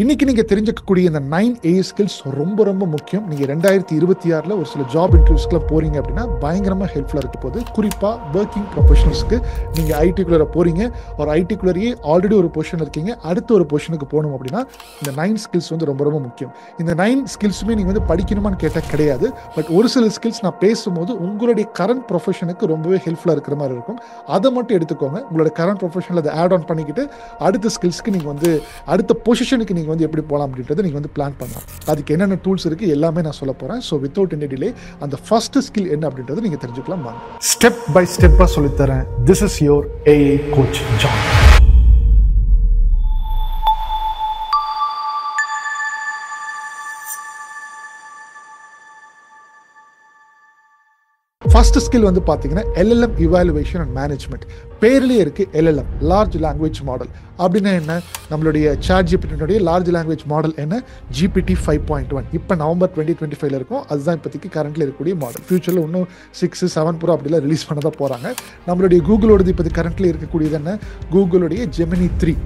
இன்னைக்கு நீங்கள் தெரிஞ்சுக்கக்கூடிய இந்த 9A ஸ்கில்ஸ் ரொம்ப ரொம்ப முக்கியம். நீங்கள் 2026 ஒரு சில ஜாப் இன்டர்வியூஸ்க்குலாம் போகிறீங்க அப்படின்னா பயங்கரமாக ஹெல்ப்ஃபுல்லாக இருக்க போது. குறிப்பாக ஒர்க்கிங் ப்ரொஃபஷனல்ஸ்க்கு நீங்கள் ஐடிக்குள்ளே போகிறீங்க, ஒரு ஐடிக்குள்ளேயே ஆல்ரெடி ஒரு பொசிஷன் இருக்கீங்க, அடுத்த ஒரு பொசிஷனுக்கு போகணும் அப்படின்னா இந்த 9 ஸ்கில்ஸ் வந்து ரொம்ப ரொம்ப முக்கியம். இந்த 9 ஸ்கில்ஸுமே நீங்கள் வந்து படிக்கணுமான்னு கேட்டால் கிடையாது. பட் ஒரு சில ஸ்கில்ஸ் நான் பேசும்போது உங்களுடைய கரண்ட் ப்ரொஃபஷனுக்கு ரொம்பவே ஹெல்ப்ஃபுல்லாக இருக்கிற மாதிரி இருக்கும். அதை மட்டும் எடுத்துக்கோங்க. உங்களோட கரண்ட் ப்ரொஃபஷனில் அதை ஆட் ஆன் பண்ணிக்கிட்டு அடுத்த ஸ்கில்ஸ்க்கு நீங்கள் வந்து அடுத்த பொசிஷனுக்கு நீங்கள் வந்து எப்படி போகலாம் அப்படின்றத நீங்கள் வந்து பிளான் பண்ணலாம். அதுக்கு என்னென்ன டூல்ஸ் இருக்குது எல்லாமே நான் சொல்ல போகிறேன். ஸோ வித்தவுட் எனி டிலே அந்த ஃபர்ஸ்ட் ஸ்கில் என்ன அப்படின்றத நீங்கள் தெரிஞ்சுக்கலாம் வாங்க. ஸ்டெப் பை ஸ்டெப்பாக சொல்லித்தரேன். This is your AI coach John. First skill வந்து பார்த்தீங்கன்னா எல்எல்எம் இவாலுவேஷன் அண்ட் மேனேஜ்மெண்ட். பேர்லேயே இருக்குது எல்எல்எம், லார்ஜ் லாங்குவேஜ் மாடல். அப்படின்னா என்ன? நம்மளுடைய ChatGPT-னுடைய லார்ஜ் லாங்குவேஜ் மாடல் என்ன? GPT 5.1. இப்போ நவம்பர் 2025 இருக்கும். அதுதான் இப்போதைக்கு கரண்ட்டில் இருக்கக்கூடிய மாடல். ஃபியூச்சரில் இன்னும் 6, 7 ப்ரோ அப்படிலாம் ரிலீஸ் பண்ண தான் போகிறாங்க. நம்மளுடைய கூகுளோடது இப்போ கரண்ட்டில் இருக்கக்கூடியது என்ன? கூகுளுடைய Gemini 3.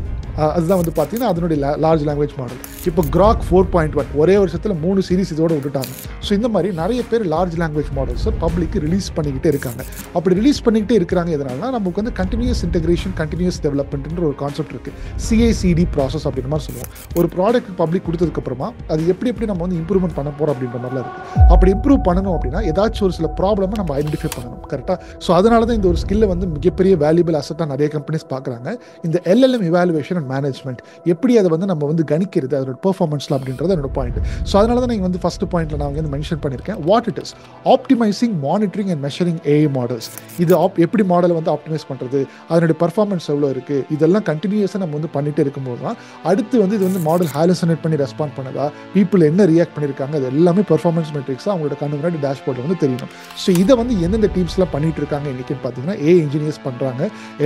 அதுதான் வந்து பார்த்தீங்கன்னா அதனுடைய லார்ஜ் லாங்குவேஜ் மாடல். இப்போ Grok 4.1 ஒரே வருஷத்தில் 3 சீரீஸ் இதோடு விட்டுட்டாங்க. ஸோ இந்த மாதிரி நிறைய பேர் லார்ஜ் லாங்குவேஜ் மாடல்ஸை பப்ளிக்கு ரிலீஸ் பண்ணிக்கிட்டே இருக்காங்க. அப்படி ரிலீஸ் பண்ணிக்கிட்டே இருக்கிறாங்க. எதனால்னா நமக்கு வந்து கண்டினியூஸ் இன்டெகிரேஷன், கண்டினியூஸ் டெவலப்மெண்ட்ன்ற ஒரு கான்செப்ட் இருக்குது. CI/CD ப்ராசஸ் அப்படின்ற மாதிரி சொல்லுவோம். ஒரு ப்ராடக்ட் பப்ளிக் கொடுத்ததுக்கப்புறமா அது எப்படி நம்ம வந்து இம்ப்ரூவ்மெண்ட் பண்ண போகிறோம் அப்படின்ற மாதிரிலாம் இருக்குது. அப்படி இம்ப்ரூவ் பண்ணணும் அப்படின்னா ஏதாச்சும் ஒரு சில ப்ராப்ளமாக நம்ம ஐடென்டிஃபை பண்ணணும். கரெக்டாக? ஸோ அதனால தான் இந்த ஒரு ஸ்கில்லை வந்து மிகப்பெரிய வேல்யூபிள் அசட்டாக நிறைய கம்பெனிஸ் பார்க்குறாங்க. இந்த LLM இவாலுவேஷன் மேனேஜ்மெண்ட் எப்படி அதை வந்து நம்ம வந்து கணிக்கிறது, அதோட பெர்ஃபார்மன்ஸ்ல அப்படின்றது என்னோட பாயிண்ட். ஸோ அதனால தான் நீங்கள் வந்து ஃபர்ஸ்ட் பாயிண்ட்ல நான் வந்து மென்ஷன் பண்ணியிருக்கேன். What it is optimising, monitoring and measuring AI models. இது எப்படி மாடலை வந்து ஆப்டிமைஸ் பண்ணுறது, அதனுடைய பெர்ஃபார்மன்ஸ் எவ்வளோ இருக்குது, இதெல்லாம் கண்டினியூஸாக நம்ம வந்து பண்ணிகிட்டே இருக்கும்போது தான் அடுத்து வந்து இது வந்து மாடல் ஹாலுசினேட் பண்ணி ரெஸ்பாண்ட் பண்ணதா, பீப்புள் என்ன ரியாக்ட் பண்ணியிருக்காங்க, அது எல்லாமே பெர்ஃபார்மன்ஸ் மெட்ரிக்ஸாக அவங்களோட கண்ணு முன்னாடி டேஷ்போர்ட் வந்து தெரியணும். ஸோ இதை வந்து எந்தெந்த டீம்ஸ்லாம் பண்ணிட்டு இருக்காங்க இன்றைக்கின்னு பார்த்தீங்கன்னா ஏஐ இன்ஜினியர்ஸ் பண்ணுறாங்க,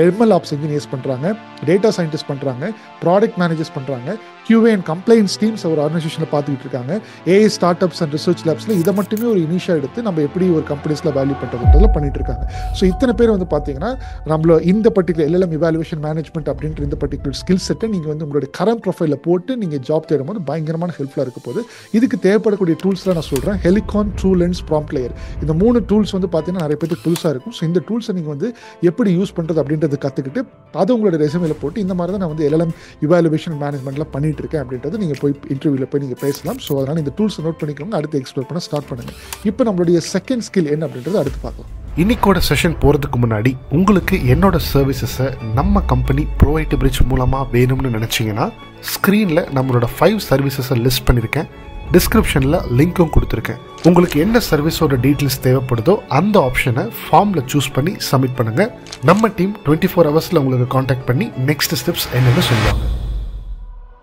ML ஆப்ஸ் இன்ஜினியர்ஸ் பண்ணுறாங்க, டேட்டா சயின்டிஸ்ட் பண்ணுறாங்க, ப்ராடக்ட் மேனேஜர்ஸ் பண்ணுறாங்க, QA அண்ட் கம்ப்ளைண்ட்ஸ் டீம்ஸ் ஒரு ஆர்கனைசேஷனில் பார்த்துக்கிட்டு இருக்காங்க, AI startups and research லேப்ஸில் இதை மட்டுமே ஒரு இனிஷியாக எடுத்து நம்ம எப்படி ஒரு கம்பெனிஸில் வேல்யூ பண்ணுறதுன்றதில் பண்ணிகிட்டு இருக்காங்க. ஸோ இத்தனை பேர் வந்து பார்த்தீங்கன்னா நம்மள இந்த பர்டிகுலர் LLM இவாலுவேஷன் மேனேஜ்மெண்ட் அப்படின்ற இந்த பர்டிகுலர் ஸ்கில் செட்டை நீங்கள் வந்து உங்களுடைய கரண்ட் ப்ரொஃபைலில் போட்டு நீங்கள் ஜாப் தேடும்போது பயங்கரமான ஹெல்ப்ஃபுல்லாக இருக்க போது. இதுக்கு தேவைப்படக்கூடிய டூல்ஸ்லாம் நான் சொல்கிறேன். ஹெலிகான், TruLens, Prompt Layer, இந்த 3 டூல்ஸ் வந்து பார்த்தீங்கன்னா நிறைய பேருக்கு புதுசாக இருக்கும். ஸோ இந்த டூல்ஸை நீங்கள் வந்து எப்படி யூஸ் பண்ணுறது அப்படின்றது கற்றுக்கிட்டு அதை உங்களோட ரெசுமில் போட்டு இந்த மாதிரி தான் நான் வந்து LLM இவாலுவேஷன் மேனேஜ்மெண்ட்லாம் பண்ணிட்டு இருக்கேன் அப்படின்றது நீங்கள் போய் இன்டர்வியூவில் போய் நீங்கள் பேசலாம். ஸோ அதனால் இந்த டூல்ஸ் நோட் பண்ணிக்கோங்க. அடுத்து எக்ஸ்ப்ளோர் பண்ண ஸ்டார்ட் பண்ணுங்க. இப்போ நம்மளுடைய செகண்ட் ஸ்கில் என்ன அப்படின்றது அடுத்து பார்க்கலாம். இன்னைக்கோட செஷன் போகிறதுக்கு முன்னாடி உங்களுக்கு என்னோட சர்வீசஸை நம்ம கம்பெனி ProIT Bridge மூலமாக வேணும்னு நினச்சிங்கன்னா ஸ்க்ரீனில் நம்மளோட 5 சர்வீசஸை லிஸ்ட் பண்ணியிருக்கேன். டிஸ்கிரிப்ஷனில் லிங்க்கும் கொடுத்துருக்கேன். உங்களுக்கு என்ன சர்வீஸோட டீட்டெயில்ஸ் தேவைப்படுதோ அந்த ஆப்ஷனை ஃபார்மில் சூஸ் பண்ணி சப்மிட் பண்ணுங்கள். நம்ம டீம் 24 ஹவர்ஸில் உங்களுக்கு காண்டாக்ட் பண்ணி நெக்ஸ்ட் ஸ்டெப்ஸ் என்னென்னு சொல்லுவாங்க.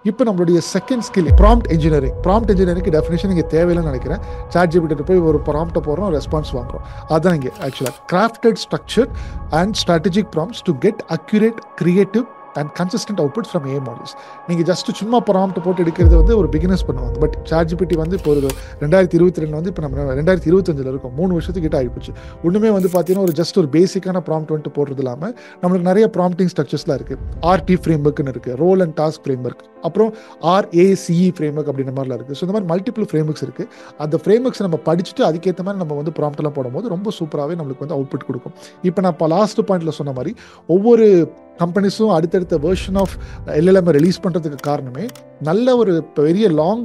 இப்போ நம்மளுடைய second skill prompt engineering. Prompt இன்ஜினியரிங்க்கு டெஃபினேஷன் இங்கே தேவையில்லைன்னு நினைக்கிறேன். ChatGPT போய் ஒரு ப்ராம்ப்ட்டை போடுறோம், ரெஸ்பான்ஸ் வாங்குறோம். அதான் இங்கே ஆக்சுவலாக crafted, structured and strategic prompts to get accurate, creative and consistent outputs from AI models. நீங்கள் ஜஸ்ட் சும்மா ப்ராம்ப்ட் போட்டு எடுக்கிறது வந்து ஒரு பிகினர்ஸ் பண்ணுவாங்க. பட் ChatGPT வந்து இப்போ ஒரு 2022 வந்து இப்போ நம்ம 2025 இருக்கும். 3 வருஷத்துக்கிட்ட ஆகிப்போச்சு. ஒன்றுமே வந்து பார்த்தீங்கன்னா ஒரு ஜஸ்ட் ஒரு பேசிக்கான ப்ராம்ப்ட் வந்துட்டு போடுறது இல்லாமல் நம்மளுக்கு நிறைய ப்ராம்ப்டிங் ஸ்ட்ரக்சர்ஸ்லாம் இருக்குது. RT ஃப்ரேம்வொர்க்குன்னு இருக்குது, ரோல் அண்ட் டாஸ்க் ஃப்ரேம்வொர்க், அப்புறம் RACE ஃப்ரேம்வொர்க் அப்படின்ற மாதிரிலாம் இருக்குது. ஸோ இந்த மாதிரி மல்டிபிள் ஃப்ரேம்வொர்க்ஸ் இருக்குது. அந்த ஃப்ரேம்வொர்க்ஸ் நம்ம படிச்சுட்டு அதுக்கேற்ற மாதிரி நம்ம வந்து ப்ராம்ப்ட்லாம் போடும்போது ரொம்ப சூப்பராகவே நம்மளுக்கு வந்து அவுட்புட் கொடுக்கும். இப்போ நான் இப்போ லாஸ்ட் பாயிண்டில் சொன்ன மாதிரி ஒவ்வொரு கம்பெனிஸும் அடுத்தடுத்த வெர்ஷன் ஆஃப் LLM ரிலீஸ் பண்ணுறதுக்கு காரணமே நல்ல ஒரு பெரிய லாங்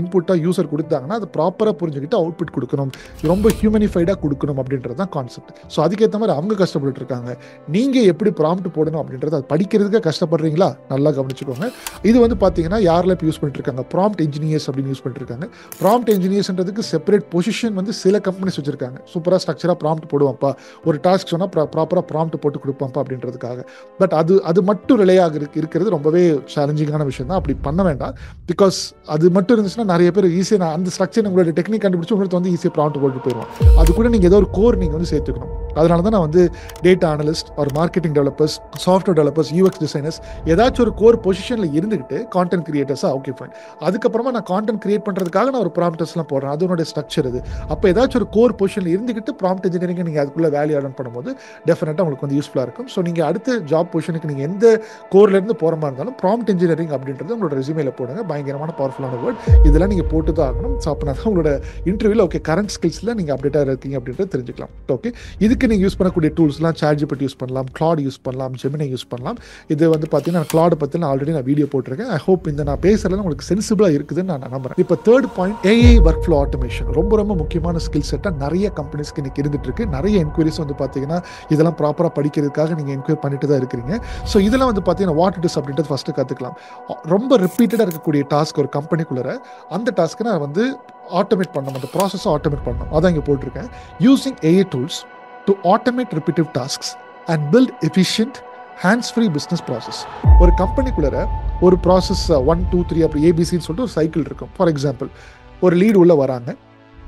இன்புட்டாக யூஸர் கொடுத்தாங்கன்னா அது ப்ராப்பராக புரிஞ்சுக்கிட்டு அவுட்புட் கொடுக்கணும், ரொம்ப ஹியூமனிஃபைடாக கொடுக்கணும் அப்படின்றது தான் கான்செப்ட். ஸோ அதுக்கேற்ற மாதிரி அவங்க கஷ்டப்பட்டு இருக்காங்க. நீங்கள் எப்படி ப்ராம்ப்ட் போடணும் அப்படின்றது அது படிக்கிறதுக்காக கஷ்டப்படுறீங்களா, நல்லா கவனிச்சுக்கோங்க. இது வந்து பார்த்தீங்கன்னா யாரெல்லாம் இப்போ யூஸ் பண்ணிட்டு இருக்காங்க, ப்ராம்ப்ட் இன்ஜினியர்ஸ் அப்படின்னு யூஸ் பண்ணிட்டு இருக்காங்க. ப்ராம்ப்ட் இன்ஜினியர்ஸ்ன்றதுக்கு செப்பரேட் பொசிஷன் வந்து சில கம்பெனிஸ் வச்சுருக்காங்க. சூப்பராக ஸ்ட்ரக்சராக ப்ராம்ப்ட் போடுவாப்பா, ஒரு டாஸ்க் சொன்னால் ப்ராப்பராக ப்ராம்ப்ட் போட்டு கொடுப்பாப்பா அப்படின்றதுக்காக. பட் அது மட்டும் ரிலேயாக இருக்கிறது ரொம்பவே சேலஞ்சிங்கான விஷயம் தான். அப்படி பண்ண வேண்டாம். பிகாஸ் அது மட்டும் இருந்துச்சுன்னா நிறைய பேர் ஈஸியாக நான் அந்த ஸ்ட்ரக்சர் உங்களுடைய டெக்னிக் கண்டுபிடிச்சி உங்களுக்கு வந்து ஈஸியாக ப்ராம்ப்ட் போட்டு போயிடுவோம். அது கூட நீங்கள் ஏதோ ஒரு கோர் நீங்கள் வந்து சேர்த்துக்கணும். அதனால தான் நான் வந்து டேட்டா அனலிஸ்ட் ஒரு marketing developers, software developers, UX designers ஏதாச்சும் ஒரு கோர் பொசிஷனில் இருந்துக்கிட்டு கான்டென்ட் கிரியேட்டர்ஸாக ஓகே ஃபைன். அதுக்கப்புறமா நான் கான்டென்ட் கிரியேட் பண்ணுறதுக்காக நான் ஒரு ப்ராம்ப்ட்ஸ்லாம் போடுறேன். அதனுடைய ஸ்ட்ரக்சர் இது. அப்போ ஏதாச்சும் ஒரு கோர் பொசிஷனில் இருந்துக்கிட்டு ப்ராம்ப்ட் இன்ஜினியரிங் நீங்கள் அதுக்குள்ளே வேல்யூ ஆட் பண்ணும்போது டெஃபினட்டாக உங்களுக்கு வந்து யூஸ்ஃபுல்லாக இருக்கும். ஸோ நீங்கள் அடுத்த ஜாப் பொசிஷனுக்கு நீங்கள் எந்த கோர்லேருந்து போகிற மாதிரி இருந்தாலும் ப்ராம்ப்ட் இன்ஜினியரிங் அப்படின்றது உங்களோட ரெஸ்யூமேல போடுங்க. பயங்கரமான பவர்ஃபுல்லான வேர்ட், இதெல்லாம் நீங்கள் போட்டு தான் ஆகணும். ஸோ அப்படின்னா தான் உங்களோட இன்டர்வியூவில் ஓகே கரண்ட் ஸ்கில்ஸில் நீங்கள் அப்டேட்டாக இருக்கீங்க அப்படின்றத தெரிஞ்சுக்கலாம். ஓகே, இதுக்கு நீங்கள் யூஸ் பண்ணக்கூடிய டூல்ஸ்லாம் ChatGPT யூஸ் பண்ணலாம், Claude யூஸ் பண்ணலாம், Gemini யூஸ் பண்ணலாம். இது வந்து பார்த்தீங்கன்னா Claude பற்றி நான் ஆல்ரெடி நான் வீடியோ போட்டிருக்கேன். ஐ ஹோப் இந்த நான் பேசுகிறதுல உங்களுக்கு சென்சிபிளாக இருக்குதுன்னு நான் நம்புகிறேன். இப்போ third point, AI workflow automation ரொம்ப ரொம்ப முக்கியமான ஸ்கில் செட்டாக நிறைய கம்பெனிஸ்க்கு இன்றைக்கி இருந்துட்டு இருக்கு. நிறைய என்கொயரிஸ் வந்து பார்த்தீங்கன்னா இதெல்லாம் ப்ராப்பராக படிக்கிறதுக்காக நீங்கள் என்கொயரி பண்ணிட்டு தான் இருக்கிறீங்க. ஸோ இதெல்லாம் வந்து பார்த்தீங்கன்னா வாட் இட் இஸ் அப்படின்றது ஃபஸ்ட்டு கற்றுக்கலாம். ரொம்ப ரிப்பீட்டடாக இருக்கக்கூடிய டாஸ்க் ஒரு கம்பெனிக்குள்ளே, அந்த டாஸ்க்கை நான் வந்து ஆட்டோமேட் பண்ணணும், அந்த ப்ராசஸை ஆட்டோமேட் பண்ணணும். அதான் இங்கே போட்டிருக்கேன். Using AI tools to automate repetitive tasks and build efficient hands free business process. ஒரு கம்பெனிக்குள்ளே ஒரு ப்ராசஸ் 1 2 3 அப்படி ஏபிசின்னு சொல்லிட்டு ஒரு சைக்கிள் இருக்கும். ஃபார் எக்ஸாம்பிள், ஒரு லீடு உள்ளே வராங்க.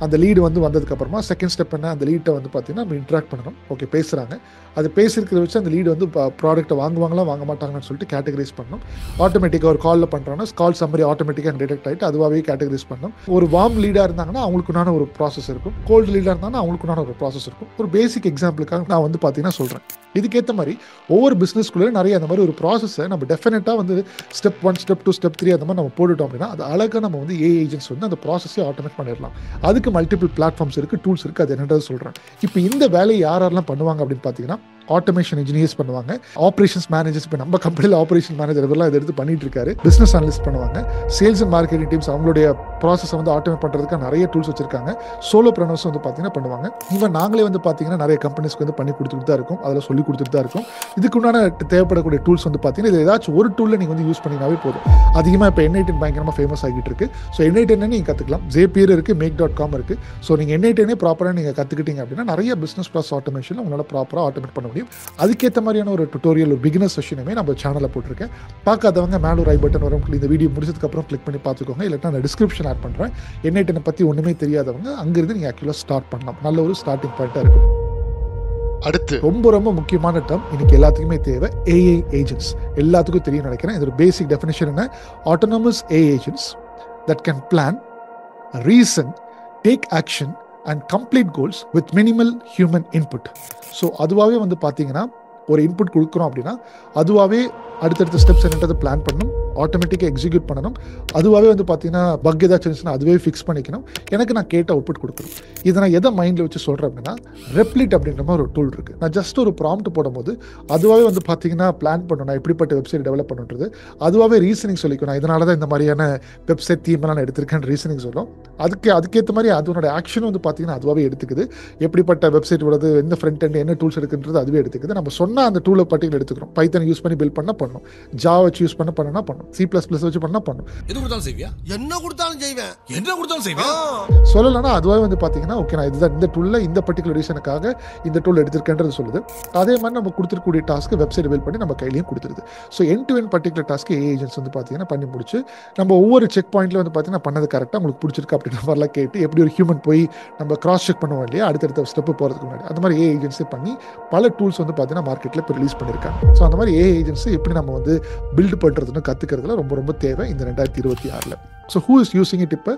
அந்த லீடு வந்து வந்ததுக்கப்புறமா செகண்ட் ஸ்டெப் என்ன, அந்த லீட்டை வந்து பார்த்தீங்கன்னா நம்ம இன்ட்ராக்ட் பண்ணணும். ஓகே, பேசுகிறாங்க. அது பேசிருக்கிறத வச்சு அந்த லீடு வந்து ப்ராடக்ட்டை வாங்குவாங்களா வாங்க மாட்டாங்கன்னு சொல்லிட்டு கேட்டகரைஸ் பண்ணணும். ஆட்டோமேட்டிக்காக ஒரு காலில் பண்ணுறோன்னா கால் சம்மரி ஆட்டோமேட்டிக்காக டிடெக்ட் ஆகிட்டு அதுவாகவே கேட்டகரைஸ் பண்ணணும். ஒரு வார்ம் லீடாக இருந்தாங்கன்னா அவங்களுக்குனான ஒரு ப்ராசஸ் இருக்கும், கோல்டு லீடாக இருந்தாங்கன்னா அவங்களுக்குனான ஒரு ப்ராசஸ் இருக்கும். ஒரு பேசிக் எக்ஸாம்பிளுக்காக நான் வந்து பார்த்தீங்கன்னா சொல்கிறேன். இதுக்கேற்ற மாதிரி ஒவ்வொரு பிஸ்னஸ்குள்ளே நிறைய அந்த மாதிரி ஒரு ப்ராசஸை நம்ம டெஃபினட்டாக வந்து ஸ்டெப் 1 ஸ்டெப் 2 ஸ்டெப் 3 அந்த மாதிரி நம்ம போட்டுவிட்டோம் அப்படின்னா அது அழகாக நம்ம வந்து AI ஏஜென்ட்ஸ் வந்து அந்த ப்ராசஸை ஆட்டோமேட் பண்ணிடலாம். அதுக்கு மல்டிபிள் பிளாட்ஃபார்ம்ஸ் இருக்குது, டூல்ஸ் இருக்குது. அது என்னன்றது சொல்கிறேன். இப்போ இந்த வேலையை யாரெல்லாம் பண்ணுவாங்க அப்படின்னு பார்த்தீங்கன்னா ஆட்டோமேஷன் இன்ஜினியர்ஸ் பண்ணுவாங்க, ஆப்ரேஷன்ஸ் மேனேஜர்ஸ், இப்போ நம்ம கம்பெனியில் ஆப்ரேஷன் மேனேஜர் இதெல்லாம் இதை எடுத்து பண்ணிட்டு இருக்காரு, பிஸ்னஸ் அனலிஸ்ட் பண்ணுவாங்க, சேல்ஸ் அண்ட் மார்க்கெட்டிங் டீம்ஸ் அவங்களுடைய ப்ராசஸை வந்து ஆட்டோமேட் பண்ணுறதுக்காக நிறைய டூல்ஸ் வச்சிருக்காங்க. சோலோ ப்ரனர்ஸ் வந்து பார்த்தீங்கன்னா பண்ணுவாங்க. இவன் நாங்களே வந்து பார்த்தீங்கன்னா நிறைய கம்பெனிஸ்க்கு வந்து பண்ணி கொடுத்துட்டு தான் இருக்கும், அதில் சொல்லி கொடுத்துட்டு தான் இருக்கும். இதுக்குண்டான தேவைப்படக்கூடிய டூல்ஸ் வந்து பார்த்தீங்கன்னா இது ஏதாச்சும் ஒரு டூலில் நீங்கள் வந்து யூஸ் பண்ணினாவே போதும். அதிகமாக இப்போ N8N பயங்கரமாக ஃபேமஸ் ஆகிட்டு இருக்கு. ஸோ N8N நீங்கள் கற்றுக்கலாம். ஜேபியர் இருக்குது, make.com இருக்குது. ஸோ நீங்கள் N8N ப்ராப்பராக நீங்கள் கற்றுக்கிட்டீங்க அப்படின்னா நிறைய பிஸ்னஸ் ப்ராசஸ் ஆட்டோமேஷன் உங்களால் ப்ராப்பராக ஆட்டோமேட் பண்ண. அதுக்கேற்ற மாதிரியான ஒரு டுட்டோரியல் ஒரு பிகினர் செஷனுமே நம்ம சேனலில் போட்டிருக்கேன். பார்க்காதவங்க மேலே ஒரு ஐ பட்டன் வரும், இந்த வீடியோ முடிச்சதுக்கப்புறம் கிளிக் பண்ணி பார்த்துக்கோங்க. இல்லைன்னா நான் டிஸ்கிரிப்ஷன் ஆட் பண்ணுறேன். N8N பற்றி ஒன்றுமே தெரியாதவங்க அங்கிருந்து நீங்கள் ஆக்சுவலாக ஸ்டார்ட் பண்ணலாம். நல்ல ஒரு ஸ்டார்டிங் பாயிண்ட்டாக இருக்கும். அடுத்து ரொம்ப ரொம்ப முக்கியமான டேர்ம் இன்னைக்கு எல்லாத்துக்குமே தேவை, AI ஏஜென்ட்ஸ். எல்லாத்துக்கும் தெரியும் நினைக்கிறேன். இதோட பேசிக் டெஃபினேஷன் என்ன? Autonomous AI agents that can plan, reason, take action and complete goals with minimal human input. So அதுவாகவே வந்து பார்த்தீங்கன்னா ஒரு இன்புட் கொடுக்குறோம் அப்படின்னா அதுவாகவே அடுத்தடுத்த ஸ்டெப்ஸ் என்னன்றதை பிளான் பண்ணணும், ஆட்டோமேட்டிக்காக எக்ஸிக்யூட் பண்ணணும். அதுவாகவே வந்து பார்த்தீங்கன்னா பக் ஏதாச்சும் இருந்துச்சுன்னா அதுவே ஃபிக்ஸ் பண்ணிக்கணும். எனக்கு நான் கேட்ட அவுட்புட் கொடுக்கணும். இதை நான் எதை மைண்டில் வச்சு சொல்கிறேன் அப்படின்னா ரெப்ளிட் அப்படின்ற மாதிரி ஒரு டூல் இருக்குது. நான் ஜஸ்ட் ஒரு ப்ராம்ப்ட் போடும்போது அதுவாகவே வந்து பார்த்தீங்கன்னா பிளான் பண்ணணும், எப்படிப்பட்ட வெப்சைட் டெவலப் பண்ணுறது, அதுவாகவே ரீசனிங் சொல்லிக்கணும். இதனால தான் இந்த மாதிரியான வெப்சைட் தீமெல்லாம் நான் எடுத்திருக்கேன்னு ரீசனிங் சொல்லும். அதுக்கேற்ற மாதிரி அதனோட ஆக்ஷன் வந்து பார்த்தீங்கன்னா அதுவாகவே எடுத்துக்குது. எப்படிப்பட்ட வெப்சைட் உள்ளது, எந்த ஃப்ரண்ட் அண்ட் என்ன டூல்ஸ் எடுக்குன்றது அதுவே எடுத்துக்குது. நம்ம சொன்னால் அந்த டூலை பட்டியல் எடுத்துக்கிறோம். பைத்தனை யூஸ் பண்ணி பில்ட் பண்ணால் பண்ணணும், ஜாவா வச்சு யூஸ் பண்ண பண்ணனா பண்ணணும், C++ வச்சு பண்ணா பண்ணும். எது கொடுத்தாலும் செய்வியா? என்ன கொடுத்தாலும் செய்வேன். என்ன கொடுத்தாலும் செய்வேன் சொல்லலனா அதுவே வந்து பாத்தீங்கன்னா ஓகே நான் இதுதான் இந்த டூல்ல இந்த பர்టిక్యులர் ரீசனுக்காக இந்த டூல் எடுத்துர்க்கேன்றது சொல்லுது. அதே மாதிரி நம்ம கொடுத்துக்கூடிய டாஸ்க் வெப்சைட் பில்ட் பண்ணி நம்ம கையிலயே கொடுத்துருது. So end to end particular task AI agents வந்து பாத்தீங்கன்னா பண்ணி முடிச்சு நம்ம ஒவ்வொரு செக் பாயிண்ட்ல வந்து பாத்தீங்கன்னா பண்ணது கரெக்ட்டா உங்களுக்கு பிடிச்சிருக்கு அப்படின்ற மாதிரிலாம் கேட்டு எப்படி ஒரு ஹியூமன் போய் நம்ம கிராஸ் செக் பண்ணுவோம் இல்லையா அடுத்த ஸ்டெப் போறதுக்கு முன்னாடி, அந்த மாதிரி AI ஏஜென்ட்ஸே பண்ணி பல டூல்ஸ் வந்து பாத்தீங்கன்னா மார்க்கெட்ல இப்போ ரிலீஸ் பண்ணிருக்காங்க. சோ அந்த மாதிரி AI ஏஜென்ட்ஸ் எப்படி நம்ம வந்து பில்ட் பண்றதுன்னு கத்துக்கிறதுல ரொம்ப ரொம்ப தேவை இந்த 2026. So who is using it? இப்போ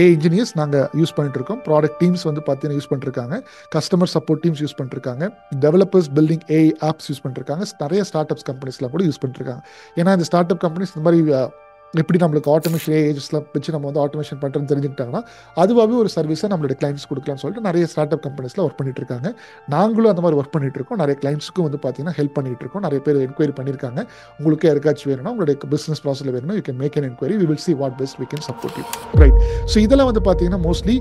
AI இன்ஜினியர்ஸ் நாங்கள் யூஸ் பண்ணிட்டு இருக்கோம், ப்ராடக்ட் டீம்ஸ் வந்து பார்த்தீங்கன்னா யூஸ் பண்ணிருக்காங்க, கஸ்டமர் சப்போர்ட் டீம்ஸ் யூஸ் பண்ணிருக்காங்க, developers building AI apps use பண்ணிருக்காங்க, நிறைய ஸ்டார்ட் அப்ஸ் கம்பெனிஸ்லாம் கூட யூஸ் பண்ணிருக்காங்க. ஏன்னா இந்த ஸ்டார்ட் அப் கம்பெனிஸ் இந்த மாதிரி எப்படி நம்மளுக்கு ஆட்டோமேஷன் AI ஏஜென்ட்ஸ்லாம் வச்சு நம்ம வந்து ஆட்டோமேஷன் பண்ணுறோன்னு தெரிஞ்சுக்கிட்டாங்கன்னா அதுவாகவே ஒரு சர்வீஸை நம்மளோட கிளைண்ட்ஸ் கொடுக்கலாம்னு சொல்லிட்டு நிறைய ஸ்டார்ட் அப் கம்பெனிஸில் ஒர்க் பண்ணிட்டு இருக்காங்க. நாங்களும் அந்த மாதிரி ஒர்க் பண்ணிட்டு இருக்கோம். நிறைய கிளைண்ட்ஸுக்கும் வந்து பார்த்தீங்கன்னா ஹெல்ப் பண்ணிட்டு இருக்கோம். நிறைய பேர் என்கொயரி பண்ணியிருக்காங்க. உங்களுக்கு யாருக்காச்சும் வேணும்னா உங்களுடைய பிஸ்னஸ் ப்ராசஸில் வேணும், you can make an enquiry, we will see what best we can support you, right? So இதெல்லாம் வந்து பார்த்தீங்கன்னா மோஸ்ட்லி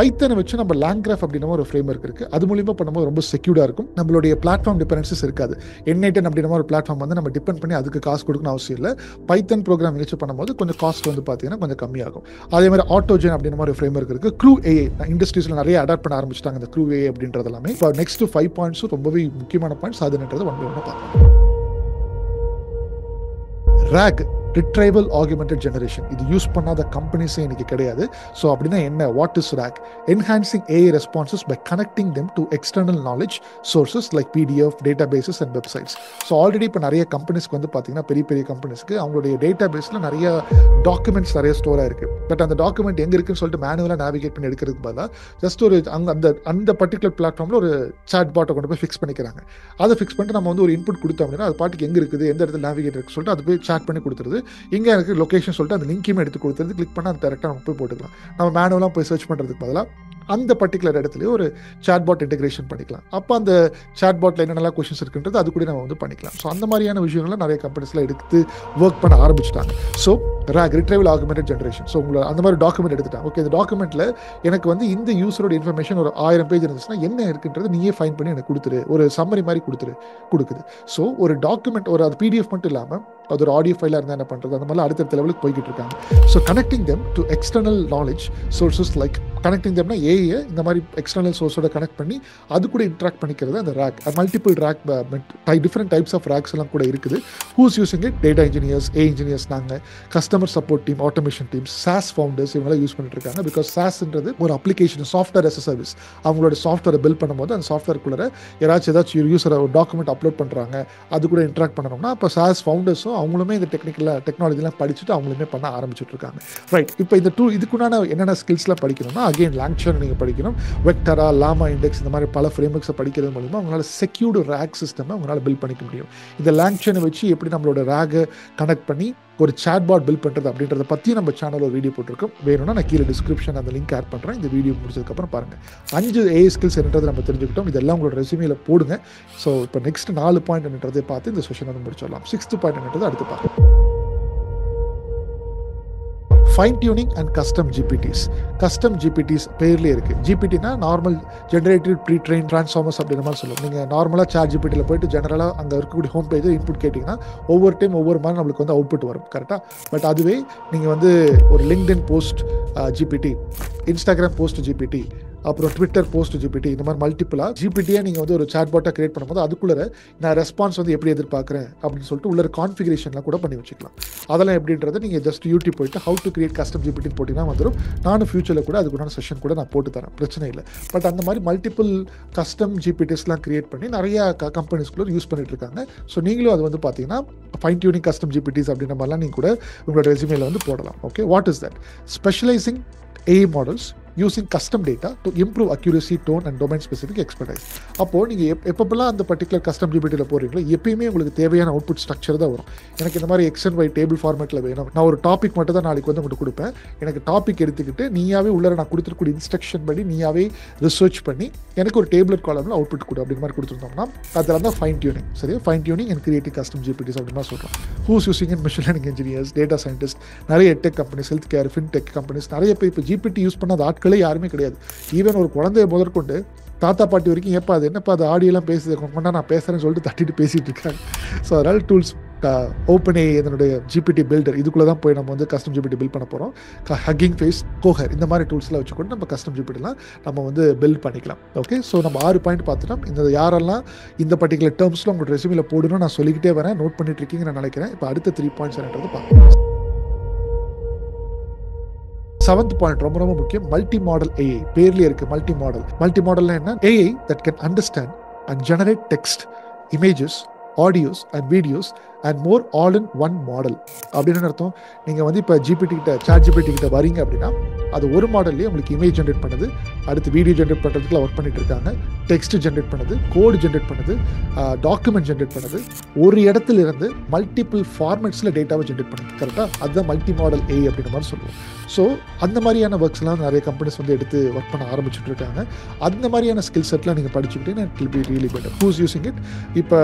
பைத்தனை வச்சு நம்ம LangGraph அப்படின்ற ஒரு ஃப்ரேம் ஒர்க் இருக்குது. அது மூலியமாக பண்ணும்போது ரொம்ப செக்யூர்டாக இருக்கும். நம்மளுடைய பிளாட்ஃபார்ம் டிபெண்டன்ஸஸ் இருக்காது. N8N அப்படின்ற ஒரு பிளாட்ஃபார்ம் வந்து நம்ம டிபெண்ட் பண்ணி அதுக்கு காசு கொடுக்கணும் அவசியம் இல்லை. பைத்தன் ப்ரோக்ராம் வச்சு பண்ண போது கொஞ்சம் காஸ்ட் வந்து பார்த்தீங்கன்னா கொஞ்சம் கம்மியாகும். அதே மாதிரி ஆட்டோஜென் அப்படின்ற மாதிரி ஃப்ரேம் ஒர்க் இருக்குது. க்ரூ AI இண்டஸ்ட்ரீஸில் நிறைய அடாப்ட் பண்ண ஆரம்பிச்சிட்டாங்க இந்த க்ரூ AI அப்படின்றது எல்லாமே. இப்போ நெக்ஸ்ட் 5 பாயிண்ட்ஸும் ரொம்பவே முக்கியமான பாயிண்ட்ஸ். அதுன்றது ஒன்று பார்க்கலாம். RAG retrieval augmented generation. இது யூஸ் பண்ணாத கம்பெனிஸே இன்னைக்கு கிடையாது. ஸோ அப்படின்னா என்ன, what is RAG? Enhancing AI responses by connecting them to external knowledge sources like PDF, database and websites. So already இப்போ நிறைய கம்பெனிஸ்க்கு வந்து பார்த்தீங்கன்னா, பெரிய பெரிய கம்பெனிஸ்க்கு அவங்களுடைய டேட்டா பேஸில் நிறைய டாக்குமெண்ட்ஸ் நிறைய ஸ்டோராக இருக்குது. பட் அந்த டாக்குமெண்ட் எங்கே இருக்குன்னு சொல்லிட்டு மேனுவலாக நேவிகேட் பண்ணி எடுக்கிறதுக்கு பதிலாக ஜஸ்ட் ஒரு அங்கே அந்த அந்த பர்டிகுலர் பிளாட்ஃபார்மில் ஒரு சாட் பாட்டை கொண்டு போய் ஃபிக்ஸ் பண்ணிக்கிறாங்க. அதை ஃபிக்ஸ் பண்ணிட்டு நம்ம வந்து ஒரு இன்புட் கொடுத்தோம் அப்படின்னா, அது பாட்டுக்கு எங்கே இருக்குது, எந்த இடத்துல நேவிகேட் இருக்குன்னு சொல்லிட்டு அது போய் சாட் பண்ணி கொடுத்துருது. இங்கே எனக்கு லொக்கேஷன் சொல்லிட்டு அந்த லிங்கையுமே எடுத்து கொடுத்துருது. கிளிக் பண்ணால் அது டேரெக்டாக நம்ம போய் போட்டுக்கலாம். நம்ம மேனுவலாக போய் சர்ச் பண்ணுறதுக்கு பதிலாக அந்த பர்டிகுலர் இடத்துலேயே ஒரு சாட்பாட் இன்டெகிரேஷன் பண்ணிக்கலாம். அப்போ அந்த சாட்பாட்டில் என்னென்ன கொஷின்ஸ் இருக்குன்றது அது கூட நம்ம வந்து பண்ணிக்கலாம். ஸோ அந்த மாதிரியான விஷயங்கள்லாம் நிறைய கம்பெனிஸ்லாம் எடுத்து ஒர்க் பண்ண ஆரம்பிச்சிட்டாங்க. So RAG, retrieval augmented generation. So உங்களை அந்த மாதிரி டாக்குமெண்ட் எடுத்துட்டாங்க. ஓகே, இந்த டாக்குமெண்ட்டில் எனக்கு வந்து இந்த யூஸரோட இன்ஃபர்மேஷன் ஒரு 1000 பேஜ் இருந்துச்சுன்னா என்ன இருக்குன்றது நீயே ஃபைன் பண்ணி எனக்கு கொடுத்துரு, ஒரு சம்மரி மாதிரி கொடுக்குது. ஸோ ஒரு டாக்குமெண்ட், ஒரு அது பிடிஎஃப் மட்டும் இல்லாமல் அது ஒரு ஆடியோ ஃபைலாக இருந்தால் என்ன பண்ணுறது, அந்த மாதிரி அடுத்தடுத்த லெவலுக்கு போய்கிட்டு இருக்காங்க. So connecting them to external knowledge sources like connecting தெம்னா ஏஐ இந்த மாதிரி எக்ஸ்டர்னல் சோர்ஸோட கனெக்ட் பண்ணி அது கூட இன்ட்ராக்ட் பண்ணிக்கிறது அந்த RAG. Multiple RAG, different types of RAGs எல்லாம் கூட இருக்குது. Who's using it? Data engineers, AI engineers, நாங்கள் customer support team, automation teams, SaaS founders, இவங்களாம் யூஸ் பண்ணிட்டு இருக்காங்க. பிகாஸ் சாஸ்ன்றது ஒரு application, software as a service. அவங்களோட சாஃப்ட்வேரை பில்ட் பண்ணும்போது அந்த சாஃப்ட்வேர்க்குள்ளே ஏதாச்சும் யூஸர் ஒரு டாக்குமெண்ட் அப்லோட் பண்ணுறாங்க, அது கூட இன்ட்ராக்ட் பண்ணணும்னா அப்போ சாஸ் ஃபவுண்டர்ஸும் அவங்களுமே இந்த டெக்னாலஜிலாம் படிச்சுட்டு அவங்களுமே பண்ண ஆரம்பிச்சுட்டு இருக்காங்க. ரைட், இப்போ இந்த இதுக்குண்டான என்னென்ன ஸ்கில்ஸ்லாம் படிக்கணும்னா, அகெயின் LangChain நீங்கள் படிக்கணும், வெக்டரா, லாமா இண்டெக்ஸ், இந்த மாதிரி பல ஃப்ரேம்வொர்க்ஸை படிக்கிறது மூலமாக அவங்களால செக்யூர்டு ராக் சிஸ்டம் அவங்களால பில்ட் பண்ணிக்க முடியும். இந்த LangChain வச்சு எப்படி நம்மளோட ராகை கனெக்ட் பண்ணி ஒரு சாட்பாட் பில்ட் பண்ணுறது அப்படின்றத பற்றி நம்ம சேனலில் ஒரு வீடியோ போட்டிருக்கோம். வேணும்னா நான் கீழே டிஸ்கிரிப்ஷன் அந்த லிங்க் ஆட் பண்ணுறேன். இந்த வீடியோ முடிச்சதுக்கப்புறம் பாருங்கள். 5 ஏஐ ஸ்கில்ஸ் என்னன்றது நம்ம தெரிஞ்சுக்கிட்டோம். இதெல்லாம் உங்களோட ரெஸ்யூமில் போடுங்க. ஸோ இப்போ நெக்ஸ்ட் 4 பாயிண்ட் என்னன்றதை பார்த்து இந்த செஷன் வந்து முடிச்சிடலாம். 6th பாயிண்ட் என்னன்றது அடுத்து பார்க்கலாம். Fine tuning and custom GPTs. Custom GPTs பேர்லேயே இருக்குது. ஜிபிடினா normal generative pre train transformers அப்படின்ற மாதிரி சொல்லுவோம். நீங்கள் நார்மலாக சாட் ஜிபிடியில் போய்ட்டு ஜென்ரலாக அங்கே இருக்கக்கூடிய ஹோம் பேஜில் இன்புட் கேட்டிங்கன்னா ஒவ்வொரு டைம் ஒவ்வொரு மாதிரி நம்மளுக்கு வந்து அவுட்புட் வரும், கரெக்டாக. பட் அதுவே நீங்கள் வந்து ஒரு LinkedIn post GPT, Instagram post GPT, அப்புறம் ட்விட்டர் போஸ்ட் ஜிபிடி, இந்த மாதிரி மல்டிபிளாக ஜிபிடியாக நீங்கள் வந்து ஒரு சாட்பாட்டாக கிரியேட் பண்ணும்போது அதுக்குள்ளே நான் ரெஸ்பான்ஸ் வந்து எப்படி எதிர்பார்க்குறேன் அப்படின்னு சொல்லிட்டு உள்ள கான்ஃபிகரேஷன்லாம் கூட பண்ணி வச்சுக்கலாம். அதெல்லாம் எப்படின்றது நீங்கள் ஜஸ்ட் யூடியூப் போய்ட்டு how to create custom GPT போட்டிங்கன்னா வந்துடும். நானும் ஃபியூச்சரில் கூட அதுக்குண்டான செஷன் கூட நான் போட்டு தரேன், பிரச்சனை இல்லை. பட் அந்த மாதிரி மல்டிபிள் கஸ்டம் ஜிபிடிஸ்லாம் கிரியேட் பண்ணி நிறையா கம்பெனிஸ்குள்ளே யூஸ் பண்ணிட்டு இருக்காங்க. ஸோ நீங்களும் அது வந்து பார்த்தீங்கன்னா ஃபைன் டியூனிங் கஸ்டம் ஜிபிடிஸ் அப்படின்ற மாதிரிலாம் நீங்கள் கூட உங்களோட ரெஸ்யூமில் வந்து போடலாம். Okay, what is that? Specialising AI models using custom data to improve accuracy, tone and domain specific expertise. அப்போ நீங்கள் எப்பப்பெல்லாம் அந்த பர்டிகுலர் கஸ்டம் ஜிபிடியில் போகிறீங்களோ எப்பயுமே உங்களுக்கு தேவையான அவுட்புட் ஸ்ட்ரக்சர் தான் வரும். எனக்கு இந்த மாதிரி எக்ஸ் அண்ட் ஒய் டேபிள் ஃபார்மேட்டில் வேணும், நான் ஒரு டாபிக் மட்டும் தான் நாளைக்கு வந்து உங்களுக்கு கொடுப்பேன். எனக்கு டாபிக் எடுத்துக்கிட்டு நீயாவே உள்ளே நான் கொடுத்துருக்கூடிய இன்ஸ்ட்ரக்ஷன் படி நீயாவே ரிசர்ச் பண்ணி எனக்கு ஒரு டேபிள் காலமில் அவுட்புட் கொடு அப்படிங்கிற மாதிரி கொடுத்துருந்தோம்னா அதெல்லாம் தான் ஃபைன் டியூனிங். சரியா, fine tuning and creating custom GPTs அப்படின்னு தான் சொல்கிறோம். Who's using in machine learning engineers, data scientist, நிறைய tech companies, health care, fintech companies, நிறைய பேர் இப்போ ஜிபிடி யூஸ் பண்ணாத ஆட்கள் யாருமே கிடையாது. ஈவன் ஒரு குழந்தைய முதற்கொண்டு தாத்தா பாட்டி வரைக்கும் ஏப்பா அது என்னப்பா அது ஆடியோலாம் பேசுது கொண்டா நான் பேசுகிறேன்னு சொல்லிட்டு தட்டிட்டு பேசிகிட்டு இருக்காங்க. ஸோ அதனால் டூல்ஸ் ஓப்பன் ஏஐ இதனுடைய ஜிபிடி பில்டர், இதுக்குள்ளே தான் போய் நம்ம வந்து கஸ்டம் ஜிபிடி பில்ட் பண்ண போகிறோம். ஹக்கிங் ஃபேஸ், கோஹர், இந்த மாதிரி டூல்ஸ்லாம் வச்சுக்கொண்டு நம்ம கஸ்டம் ஜிபிடிலாம் நம்ம வந்து பில்ட் பண்ணிக்கலாம். ஓகே, ஸோ நம்ம 6 பாயிண்ட் பார்த்துட்டோம். இந்த யாரெல்லாம் இந்த பர்டிகுலர் டேர்ம்ஸ்லாம் உங்களோட ரெஸ்யூமில் போடணும்னு நான் சொல்லிக்கிட்டே வரேன், நோட் பண்ணிட்டு இருக்கீங்கன்னு நான் நினைக்கிறேன். இப்போ அடுத்த 3 பாயிண்ட்ஸ் என்னன்றது பார்க்கலாம். 7th பாயிண்ட் ரொம்ப ரொம்ப முக்கியம். மல்டி மாடல் ஏஐ பேர்லேயே இருக்குது. மல்டி மாடல், மல்டி மாடல்னா என்ன? AI that can understand and generate text, images, audios and videos and more all in one model அப்படின்னு அர்த்தம். நீங்கள் வந்து இப்போ ஜிபிடி கிட்ட, சாட் ஜிபிடி கிட்ட வரீங்க அப்படின்னா அது ஒரு மாடல்லேயே உங்களுக்கு இமேஜ் ஜென்ரேட் பண்ணுது, அடுத்து வீடியோ ஜென்ரேட் பண்ணுறதுக்குலாம் ஒர்க் பண்ணிட்டு இருக்காங்க, டெக்ஸ்ட் ஜென்ரேட் பண்ணுது, கோடு ஜென்ரேட் பண்ணுது, டாக்குமெண்ட் ஜென்ரேட் பண்ணுது, ஒரு இடத்துல இருந்து மல்டிபிள் ஃபார்மேட்ஸில் டேட்டாவை ஜென்ரேட் பண்ணுது, கரெக்டாக. அதுதான் மல்டி மாடல் ஏ அப்படின்ற மாதிரி சொல்லுவோம். ஸோ அந்த மாதிரியான ஒர்க்ஸ்லாம் நிறைய கம்பெனிஸ் வந்து எடுத்து ஒர்க் பண்ண ஆரம்பிச்சுட்டு இருக்காங்க. அந்த மாதிரியான ஸ்கில் செட்லாம் நீங்கள் படிச்சுக்கிட்டீங்கன்னா it will be really better. Who's using it? இப்போ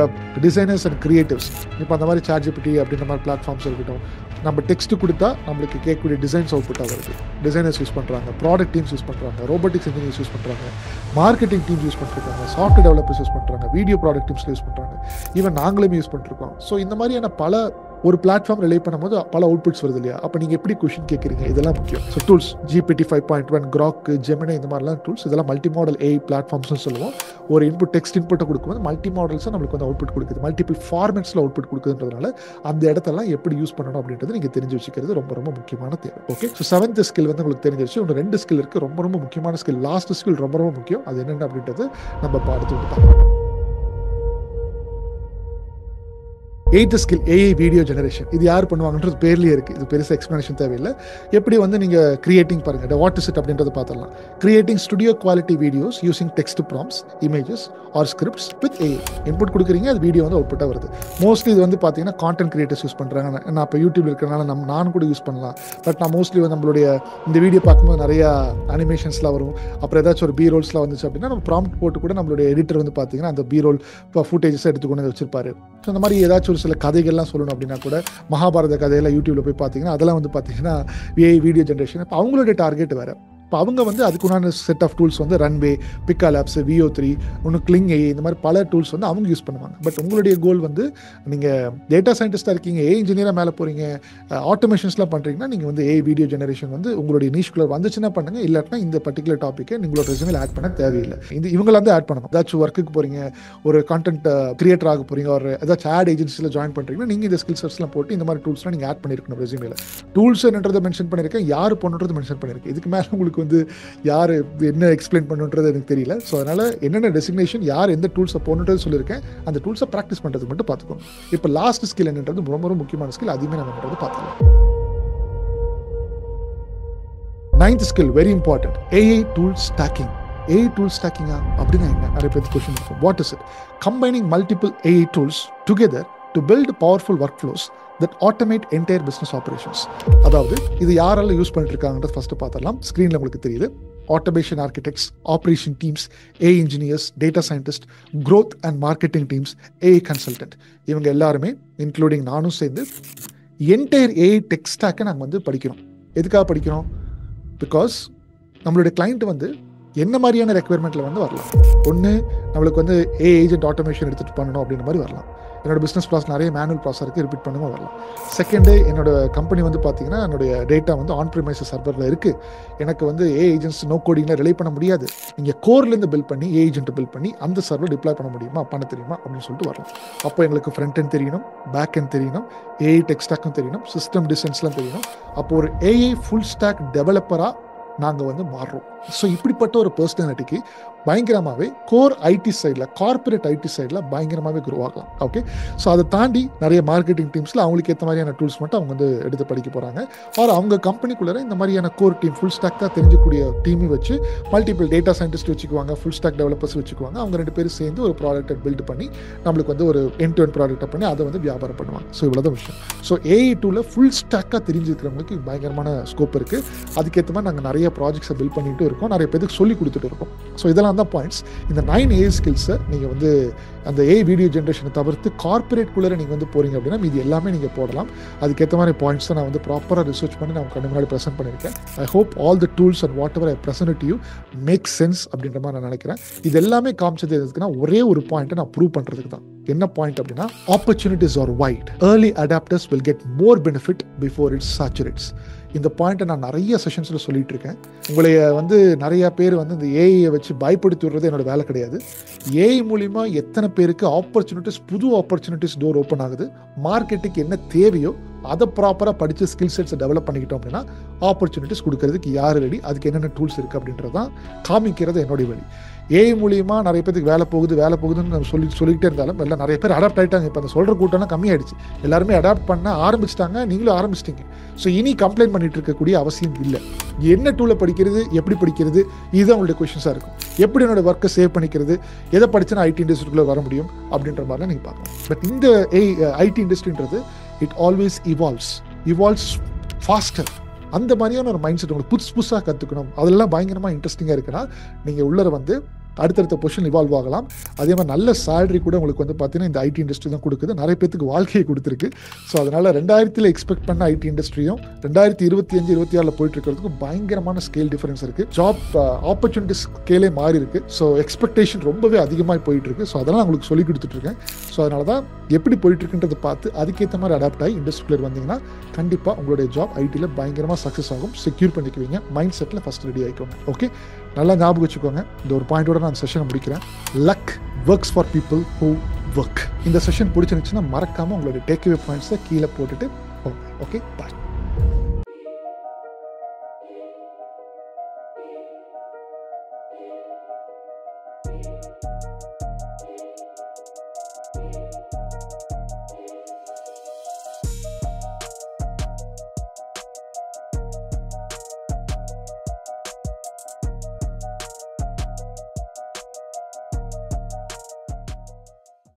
டிசைனர்ஸ் அண்ட் கிரியேட்டிவ்ஸ். இப்போ அந்த மாதிரி சாட் ஜிபிடி அப்படின்ற மாதிரி பிளாட்ஃபார்ம்ஸ் இருக்கட்டும், நம்ம டெக்ஸ்ட்டு கொடுத்தா நம்மளுக்கு கேட்கக்கூடிய டிசைன்ஸ் அவுட்புட்டாக வருது. டிசைனர்ஸ் யூஸ் பண்ணுறாங்க, ப்ராடக்ட் டீம்ஸ் யூஸ் பண்ணுறாங்க, ரோபோட்டிக்ஸ் இன்ஜினியர்ஸ் யூஸ் பண்ணுறாங்க, மார்க்கெட்டிங் டீம்ஸ் யூஸ் பண்ணிருக்காங்க, சாஃப்ட்வேர் டெவலப்பர்ஸ் யூஸ் பண்ணுறாங்க, வீடியோ ப்ராடக்ட் டீம்ஸ் யூஸ் பண்ணுறாங்க, ஈவன் நாங்களுமே யூஸ் பண்ணிருக்கோம். ஸோ இந்த மாதிரியான பல ஒரு பிளாட்ஃபார்ம் ரிலே பண்ணும்போது பல அவுட்புட்ஸ் வருது இல்லையா? அப்போ நீங்கள் எப்படி கொஷின் கேட்குறீங்க, இதெல்லாம் முக்கியம். So tools GPT 5.1, Grok, Gemini, இந்த மாதிரிலாம் டூல்ஸ், இதெல்லாம் மல்டி மாடல் ஏஐ பிளாட்ஃபார்ம்ஸ்னு சொல்லுவோம். ஒரு இன்புட் டெக்ஸ்ட் இன்புட்டை கொடுக்கும்போது மல்டி மாடல்ஸாக நம்மளுக்கு வந்து அவுட்புட் கொடுக்குது, மல்டிபிள் ஃபார்மெட்ஸில் அவுட்புட் கொடுக்குதுன்றதுனால அந்த இடத்தெல்லாம் எப்படி யூஸ் பண்ணணும் அப்படின்றது நீங்கள் தெரிஞ்சு வச்சுக்கிறது ரொம்ப ரொம்ப முக்கியமான தேவை. ஓகே, ஸோ 7th ஸ்கில் வந்து உங்களுக்கு தெரிஞ்சு வச்சு ஒன்று 2 ஸ்கில் இருக்குது, ரொம்ப ரொம்ப முக்கியமான ஸ்கில். லாஸ்ட் ஸ்கில் ரொம்ப ரொம்ப முக்கியம், அது என்னென்ன அப்படின்றது நம்ம பார்த்து விட்டுதான். 8th skill AI video generation. இது யார் பண்ணுவாங்கன்றது பேர்லேயே இருக்குது, இது பெருசாக எக்ஸ்ப்ளனேஷன் தேவையில்லை. எப்படி வந்து நீங்கள் கிரியேட்டிங் பாருங்கள், வாட் இஸ் இட் அப்படின்றத பார்த்துடலாம். Creating studio quality videos using text prompts, images or scripts with AI. Input கொடுக்குறீங்க, அது வீடியோ வந்து அவுட்புட்டாக வருது. மோஸ்ட்லி இது வந்து பார்த்தீங்கன்னா கான்டென்ட் கிரியேட்டர்ஸ் யூஸ் பண்ணுறாங்க. நான் இப்போ யூடியூப்ல இருக்கிறனால நான் கூட யூஸ் பண்ணலாம். பட் நான் மோஸ்ட்லி வந்து நம்மளுடைய இந்த வீடியோ பார்க்கும்போது நிறையா அனிமேஷன்ஸ்லாம் வரும், அப்புறம் ஏதாச்சும் ஒரு பி ரோல்ஸ்லாம் வந்துச்சு அப்படின்னா நம்ம ப்ராம்ப்ட் போட்டு கூட நம்மளுடைய எடிட்டர் வந்து பார்த்தீங்கன்னா அந்த பி ரோல் இப்போ ஃபுட்டேஜஸ் எடுத்துக்கொண்டு வச்சிருப்பாரு. ஸோ அந்த மாதிரி ஏதாச்சும் சில கதைகள்லாம் சொல்லணும் அப்படின்னா கூட மகாபாரத கதையெல்லாம் யூடியூப்ல போய் பார்த்தீங்கன்னா அதெல்லாம் வந்து பார்த்தீங்கன்னா ஏஐ வீடியோ ஜென்ரேஷன். இப்போ அவங்களுடைய டார்கெட் வேறு. இப்போ அவங்க வந்து அதுக்குண்டான செட் ஆஃப் டூல்ஸ் வந்து ரன்வே, பிக்கா லேப்ஸ், VO3, ஒன்று கிளிங் ஏஐ, இந்த மாதிரி பல டூல்ஸ் வந்து அவங்க யூஸ் பண்ணுவாங்க. பட் உங்களுடைய கோல் வந்து நீங்கள் டேட்டா சயின்டிஸ்டாக இருக்கீங்க, ஏஐ இன்ஜினியராக மேலே போகிறீங்க, ஆட்டோமேஷன்ஸ்லாம் பண்ணுறீங்கன்னா நீங்கள் வந்து ஏஐ வீடியோ ஜெனரேஷன் வந்து உங்களுடைய நீஷ்குள்ள வந்துச்சுன்னா பண்ணுங்கள். இல்லாட்டினா இந்த பர்டிகுலர் டாப்பிக்கை நீங்களோட ரெசுமில் ஆட் பண்ண தேவையில்லை. இந்த இவங்களை வந்து ஆட் பண்ணணும். ஏதாச்சும் ஒர்க்குக்கு போகிறீங்க, ஒரு கான்டென்ட் கிரியேட்டர் ஆக போகிறீங்க, ஒரு ஏதாச்சும் ஆட் ஏஜென்சியில் ஜாயின் பண்ணுறீங்கன்னா நீங்கள் இந்த ஸ்கில் செட்ஸ்லாம் போட்டு இந்த மாதிரி டூல்ஸ்லாம் நீங்கள் ஆட் பண்ணியிருக்கணும் ரெசுமில். டூல்ஸ் என்னன்றதை மென்ஷன் பண்ணியிருக்கேன், யார் பண்ணுறது மென்ஷன் பண்ணியிருக்கேன். இதுக்கு மேலே உங்களுக்கு வந்து யார் என்ன எக்ஸ்பிளைன் பண்ணுன்றது எனக்கு தெரியல. ஸோ அதனால் என்னென்ன டெசிக்னேஷன், யார் எந்த டூல்ஸை போகணுன்றது சொல்லியிருக்கேன். அந்த டூல்ஸை ப்ராக்டிஸ் பண்ணுறது மட்டும் பார்த்துக்கோங்க. இப்போ லாஸ்ட் ஸ்கில் என்னன்றது ரொம்ப ரொம்ப முக்கியமான ஸ்கில், அதுவுமே நம்ம பண்ணுறது பார்த்துக்கலாம். 9th skill very important, AI tool stacking. AI tool stacking அப்படின்னா என்ன? நிறைய பேர் கொஸ்டின் இருக்கும். What is it? Combining multiple AI tools together to build powerful workflows that automate entire business operations. அதாவது இது யாரெல்லாம் யூஸ் பண்ணிட்டு இருக்காங்கன்றது ஃபஸ்ட்டு பார்த்துடலாம். ஸ்க்ரீனில் உங்களுக்கு தெரியுது, automation architects, operation teams, AI engineers, data scientist, growth and marketing teams, AI consultant, இவங்க எல்லாருமே இன்க்ளூடிங் நானும் சேர்ந்து என்டையர் AI டெக் ஸ்டாக்கை நாங்கள் வந்து படிக்கிறோம். எதுக்காக படிக்கிறோம்? பிகாஸ் நம்மளுடைய கிளைண்ட் வந்து என்ன மாதிரியான ரெக்குயர்மெண்ட்டில் வந்து வரலாம். ஒன்று, நம்மளுக்கு வந்து AI ஏஜென்ட் ஆட்டோமேஷன் எடுத்துகிட்டு பண்ணணும் அப்படின்ற மாதிரி வரலாம். என்னோடய பிஸ்னஸ் ப்ராசஸ் நிறைய மேனுவல் ப்ராசஸ் இருக்குது, ரிப்பீட் பண்ணுங்க வரலாம். செகண்டு, என்னோடய கம்பெனி வந்து பார்த்தீங்கன்னா என்னுடைய டேட்டா வந்து ஆன் ப்ரிமைசஸ் சர்வரில் இருக்குது, எனக்கு வந்து AI ஏஜென்ட்ஸ் நோ கோடிங்கில் ரிலே பண்ண முடியாது, நீங்கள் கோர்லேருந்து பில்ட் பண்ணி AI ஏஜென்ட் பில்ட் பண்ணி அந்த சர்வர் டிப்ளாய் பண்ண முடியுமா, பண்ண தெரியுமா அப்படின்னு சொல்லிட்டு வரலாம். அப்போ எங்களுக்கு ஃப்ரண்ட் எண்ட் தெரியணும், பேக் எண்ட் தெரியணும், AI டெக் ஸ்டாக்கும் தெரியணும், சிஸ்டம் டிசைன்ஸ்லாம் தெரியணும். அப்போ ஒரு AI ஃபுல் ஸ்டாக் டெவலப்பராக நாங்கள் வந்து மாறுறோம். ஸோ இப்படிப்பட்ட ஒரு பர்சனாலிட்டிக்கு பயங்கரமாகவே கோர் ஐடி சைடில், கார்பரேட் ஐடி சைடில் பயங்கரமாகவே க்ரோ ஆகலாம். ஓகே, ஸோ அதை தாண்டி நிறைய மார்க்கெட்டிங் டீம்ஸில் அவங்களுக்கு ஏற்ற மாதிரியான டூல்ஸ் மட்டும் அவங்க வந்து எடுத்து படிக்க போகிறாங்க. ஆர் அவங்க கம்பெனிக்குள்ளே இந்த மாதிரியான கோர் டீம், ஃபுல் ஸ்டாக் தான் தெரிஞ்சக்கூடிய டீமை வச்சு மல்டிபிள் டேட்டா சயின்டிஸ்ட் வச்சுக்குவாங்க, ஃபுல் ஸ்டாக் டெவலப்பர்ஸ் வச்சுக்குவாங்க. அவங்க ரெண்டு பேரும் சேர்ந்து ஒரு ப்ராடக்ட்டை பில்ட் பண்ணி நம்மளுக்கு வந்து ஒரு எண்ட் டு எண்ட் ப்ராடக்ட்டை பண்ணி அதை வந்து வியாபாரம் பண்ணுவாங்க. ஸோ இவ்வளோதான் விஷயம். ஸோ AI டூலில் ஃபுல் ஸ்டாக்காக தெரிஞ்சிருக்கிறவங்களுக்கு பயங்கரமான ஸ்கோப் இருக்குது. அதுக்கேற்ற மாதிரி நாங்கள் நிறைய ப்ராஜெக்ட்ஸை பில்ட் பண்ணிகிட்டு இருக்கோம், நிறைய பேருக்கு சொல்லி கொடுத்துட்டு இருக்கோம். ஸோ இதெல்லாம் தான் பாயிண்ட்ஸ். இந்த 9 AI ஸ்கில்ஸை நீங்கள் வந்து அந்த AI வீடியோ ஜென்ரேஷனை தவிர்த்து கார்பரேட்குள்ளே நீங்கள் வந்து போகிறீங்க அப்படின்னா இது எல்லாமே நீங்கள் போடலாம். அதுக்கேற்ற மாதிரி பாயிண்ட்ஸை நான் வந்து ப்ராப்பராக ரிசர்ச் பண்ணி நான் கண்டு முன்னாடி ப்ரெசென்ட் பண்ணியிருக்கேன். I hope all the tools and whatever I present to you make sense அப்படின்ற மாதிரி நான் நினைக்கிறேன். இது எல்லாமே காமிச்சது எதுக்குன்னா ஒரே ஒரு பாயிண்ட்டை நான் ப்ரூவ் பண்ணுறதுக்கு தான். என்ன பாயிண்ட் அப்படின்னா, opportunities are wide, early adopters will get more benefit before it's saturates. இந்த பாயிண்ட்டை நான் நிறைய செஷன்ஸில் சொல்லிகிட்டு இருக்கேன். உங்களைய வந்து நிறையா பேர் வந்து இந்த ஏஐயை வச்சு பயப்படுத்தி விடுறது என்னோடய வேலை கிடையாது. AI மூலிமா எத்தனை பேருக்கு ஆப்பர்ச்சுனிட்டிஸ், புது ஆப்பர்ச்சுனிட்டிஸ் டோர் ஓப்பன் ஆகுது, மார்க்கெட்டுக்கு என்ன தேவையோ அதை ப்ராப்பராக படித்து ஸ்கில் செட்ஸை டெவலப் பண்ணிக்கிட்டோம் அப்படின்னா ஆப்பர்ச்சுனிட்டிஸ் கொடுக்கறதுக்கு யார் ரெடி, அதுக்கு என்னென்ன டூல்ஸ் இருக்குது அப்படின்றது தான் காமிக்கிறது என்னுடைய வழி. AI மூலிமா நிறைய பேருக்கு வேலை போகுதுன்னு நம்ம சொல்லிக்கிட்டே இருந்தாலும் எல்லாம் நிறைய பேர் அடாப்ட் ஆகிட்டாங்க. இப்போ அந்த சொல்கிற கூட்டம்லாம் கம்மியாகிடுச்சு, எல்லாருமே அடாப்ட் பண்ண ஆரம்பிச்சிட்டாங்க, நீங்களும் ஆரம்பிச்சிட்டிங்க. ஸோ இனி கம்ப்ளைண்ட் பண்ணிகிட்டு இருக்கக்கூடிய அவசியம் இல்லை. என்ன டூலை படிக்கிறது, எப்படி படிக்கிறது, இதுதான் உங்களுடைய கொஷின்ஸாக இருக்கும். எப்படி என்னோடய ஒர்க்கை சேவ் பண்ணிக்கிறது, எதை படித்தா ஐடி இண்டஸ்ட்ரிக்குள்ளே வர முடியும் அப்படின்ற மாதிரிலாம் நீங்கள் பார்க்கலாம். பட் இந்த ஐடி இண்டஸ்ட்ரின்றது இட் ஆல்வேஸ் இவால்வ்ஸ் ஃபாஸ்டர். அந்த மாதிரியான ஒரு மைண்ட் செட் உங்களுக்கு புதுசாக கற்றுக்கணும், அதெல்லாம் பயங்கரமாக இன்ட்ரெஸ்டிங்காக இருக்குன்னா நீங்கள் உள்ளே வந்து அடுத்தடுத்த பொசிஷன் இவால்வ் ஆகலாம். அதே மாதிரி நல்ல சேலரி கூட உங்களுக்கு வந்து பார்த்தீங்கன்னா இந்த ஐடி இண்டஸ்ட்ரி தான் கொடுக்குது, நிறைய பேருக்கு வாழ்க்கையை கொடுத்துருக்கு. ஸோ அதனால் 2000 எக்ஸ்பெக்ட் பண்ண ஐடி இண்டஸ்ட்ரியும் 2025-26 போயிட்டு இருக்கிறதுக்கு பயங்கரமான ஸ்கேல் டிஃபரன்ஸ் இருக்குது. ஜாப் ஆப்பர்ச்சுனிட்டி ஸ்கேலே மாறி இருக்கு. ஸோ எக்ஸ்பெக்டேஷன் ரொம்பவே அதிகமாக போயிட்டு இருக்கு. ஸோ அதெல்லாம் உங்களுக்கு சொல்லி கொடுத்துட்ருக்கேன். ஸோ அதனால தான் எப்படி போயிட்டு இருக்குன்றதை பார்த்து அதுக்கேற்ற மாதிரி அடாப்ட் ஆகி இண்டஸ்ட்ரியில் வந்தீங்கன்னா கண்டிப்பாக உங்களுடைய ஜாப் ஐடியில் பயங்கரமாக சக்ஸஸ் ஆகும். செக்யூர் பண்ணிக்குவீங்க. மைண்ட் செட்டில் ஃபஸ்ட் ரெடி ஆகிக்கோங்க. ஓகே, நல்லா ஞாபகம் வச்சுக்கோங்க. இந்த ஒரு பாயிண்டோட நான் செஷனை முடிக்கிறேன். Luck works for people who work. இந்த செஷன் பிடிச்சிருந்துச்சுன்னா மறக்காமல் உங்களுடைய டேக்அவே பாயிண்ட்ஸை கீழே போட்டுட்டு ஓகே பாய்.